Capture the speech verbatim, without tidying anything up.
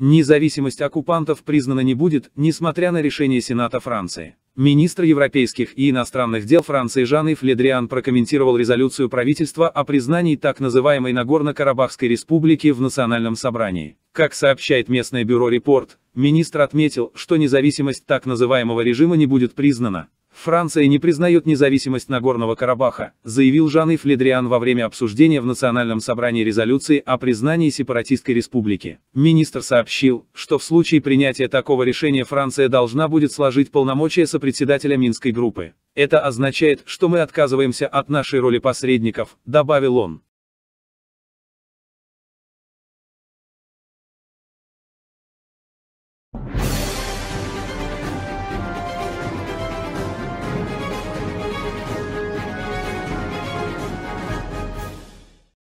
Независимость оккупантов признана не будет, несмотря на решение Сената Франции. Министр европейских и иностранных дел Франции Жан-Ив Ле Дриан прокомментировал резолюцию правительства о признании так называемой Нагорно-Карабахской республики в Национальном собрании. Как сообщает местное бюро Report, министр отметил, что независимость так называемого режима не будет признана. «Франция не признает независимость Нагорного Карабаха», заявил Жан-Ив Ле Дриан во время обсуждения в Национальном собрании резолюции о признании сепаратистской республики. Министр сообщил, что в случае принятия такого решения Франция должна будет сложить полномочия сопредседателя Минской группы. «Это означает, что мы отказываемся от нашей роли посредников», добавил он.